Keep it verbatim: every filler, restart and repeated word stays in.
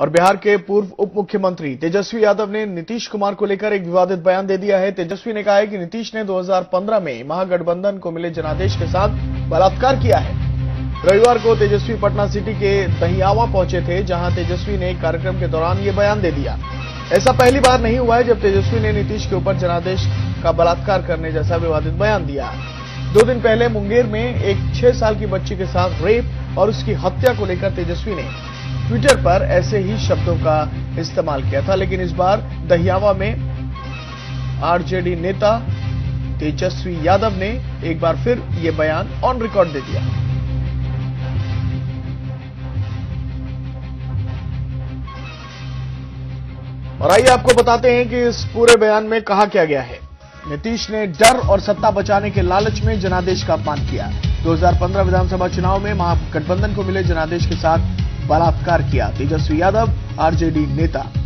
और बिहार के पूर्व उप मुख्यमंत्री तेजस्वी यादव ने नीतीश कुमार को लेकर एक विवादित बयान दे दिया है। तेजस्वी ने कहा है कि नीतीश ने दो हज़ार पंद्रह में महागठबंधन को मिले जनादेश के साथ बलात्कार किया है। रविवार को तेजस्वी पटना सिटी के दहियावा पहुंचे थे, जहां तेजस्वी ने एक कार्यक्रम के दौरान ये बयान दे दिया। ऐसा पहली बार नहीं हुआ है जब तेजस्वी ने नीतीश के ऊपर जनादेश का बलात्कार करने जैसा विवादित बयान दिया। दो दिन पहले मुंगेर में एक छह साल की बच्ची के साथ रेप और उसकी हत्या को लेकर तेजस्वी ने ट्विटर पर ऐसे ही शब्दों का इस्तेमाल किया था, लेकिन इस बार दहियावा में आरजेडी नेता तेजस्वी यादव ने एक बार फिर ये बयान ऑन रिकॉर्ड दे दिया। और आइए आपको बताते हैं कि इस पूरे बयान में कहा क्या गया है। नीतीश ने डर और सत्ता बचाने के लालच में जनादेश का अपमान किया। दो हज़ार पंद्रह विधानसभा चुनाव में महागठबंधन को मिले जनादेश के साथ बलात्कार किया। तेजस्वी यादव आरजेडी नेता।